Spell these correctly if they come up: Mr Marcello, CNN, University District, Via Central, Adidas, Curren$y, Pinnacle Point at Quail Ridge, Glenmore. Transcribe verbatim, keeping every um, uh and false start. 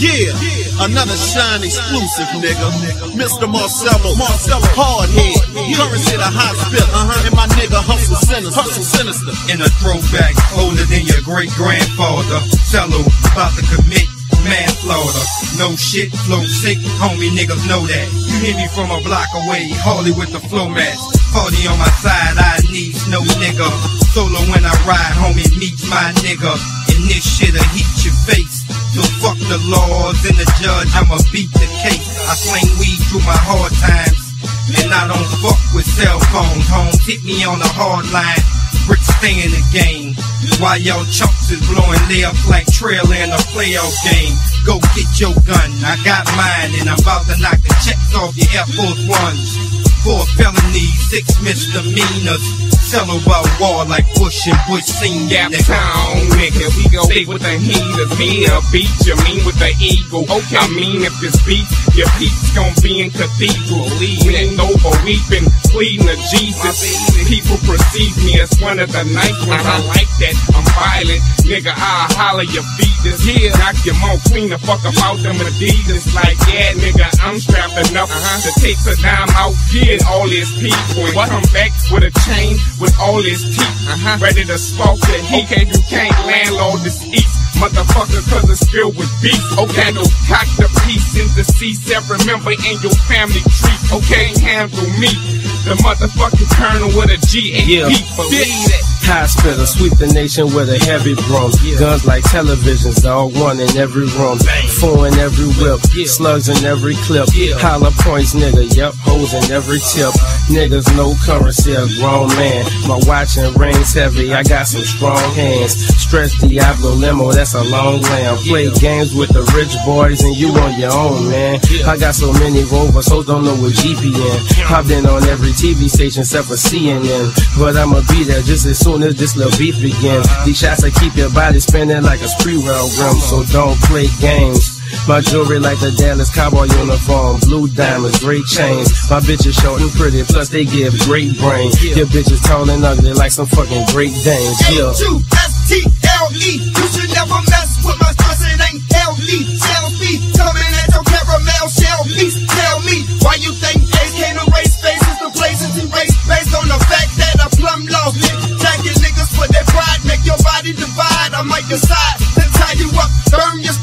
Yeah, another shine exclusive, nigga. Mister Marcello, Marcello, hardhead. Curren$y the hot spit, uh huh. And my nigga hustle sinister, hustle sinister. In a throwback, older than your great grandfather. Cello, about to commit manslaughter. No shit, flow sick, homie niggas know that. You hear me from a block away, Harley with the flow mask. Party on my side, I need no nigga. Solo when I ride, homie, meet my nigga. And this shit'll heat your face. So fuck the laws and the judge, I'ma beat the case. I sling weed through my hard times, and I don't fuck with cell phones. Homes hit me on the hard line, bricks stay in the game. While y'all chumps is blowing layups like trail in a playoff game. Go get your gun, I got mine, and I'm about to knock the checks off your Air Force Ones. Four felonies, six misdemeanors. Cello by war like Bush and Bush Senior. That town nigga, we go big with the heaters. Mean a beat, you mean with the eagle. Okay, I mean if this beat, your peeps gon' be in cathedral. Leaning over, weeping, pleading to Jesus. People perceive me as one of the nice ones. I like that, I'm violent. Nigga, I'll holler your fetus. Yeah, knock your mouth clean the fuck about them Adidas. Like, yeah, nigga, I'm strapped enough uh -huh. to take a dime out. Get all his people and what? Come back with a chain. With all his teeth, uh-huh. ready to spark the heat. Okay, you can't landlord this east, motherfucker, cause it's filled with beef. Okay, no cock the piece and the C seven. Remember, and your family treat. Okay, handle me, the motherfucking colonel with a G and yeah. P. Believe it. High spitter, sweep the nation with a heavy broom. Yeah. Guns like televisions, all one in every room. Bang. Four in every whip, yeah. slugs in every clip. Yeah. Holler points, nigga, yep, hoes in every tip. Niggas, no currency, a grown man. My watch and rings heavy, I got some strong hands. Stretch Diablo limo, that's a long lamb. Play yeah. games with the rich boys and you on your own, man. Yeah. I got so many rovers, hoes don't know what G P N. Yeah. I've been on every T V station except for C N N. But I'ma be there just as soon as this little beef begins. These shots that keep your body spinning like a spree-rail rim. So don't play games. My jewelry like the Dallas Cowboy uniform. Blue diamonds, great chains. My bitches short and pretty, plus they give great brain. Your bitches tall and ugly like some fucking great dames. Yeah. H U S T L E. You should never mess with my stress. It ain't L E. Tell me, coming at your caramel shell piece. Tell me why you think gays can't erase faces. The places erased based on the fact that I plumb lost it. But that pride make your body divide. I might decide to tie you up, burn your